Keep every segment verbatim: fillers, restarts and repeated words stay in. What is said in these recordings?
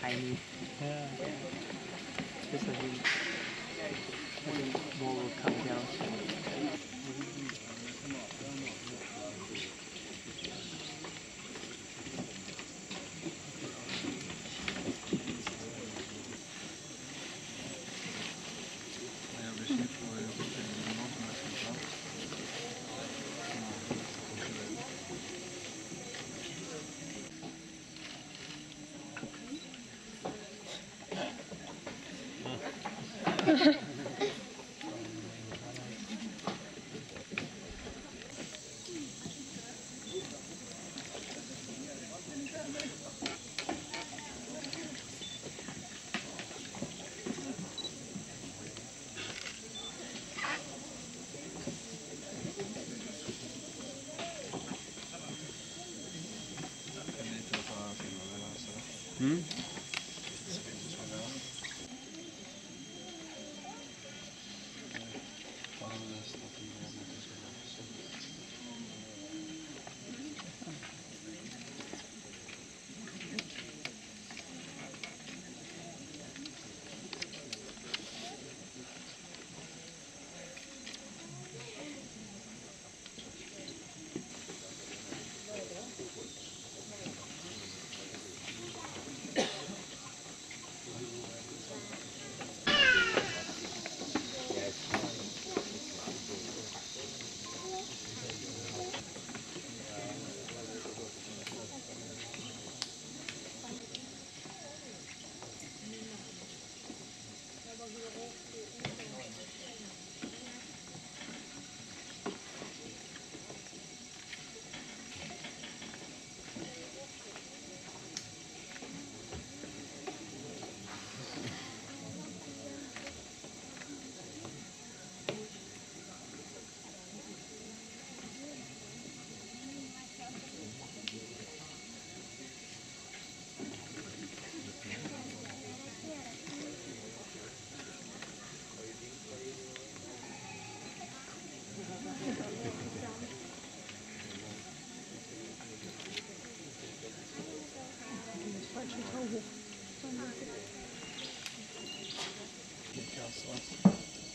tiny. Yeah. Just as the ball will come down. Hmm?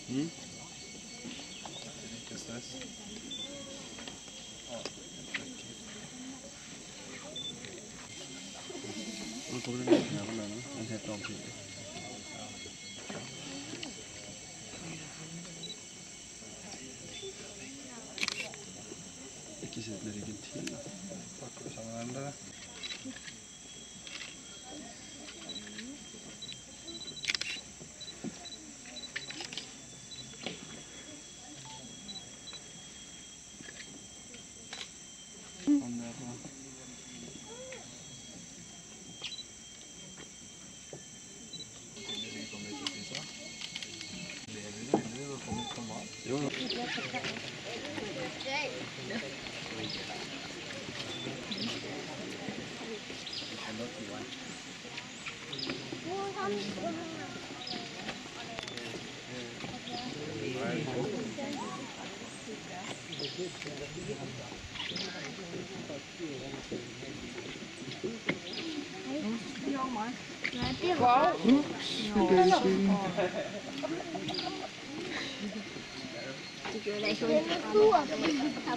Hm? Ist das? Und du nicht mehr runter, ne? Dann hält er auch nicht. Ich gehe jetzt mit Argentinien. Pack uns aneinander. Wow. Oops, no. Good.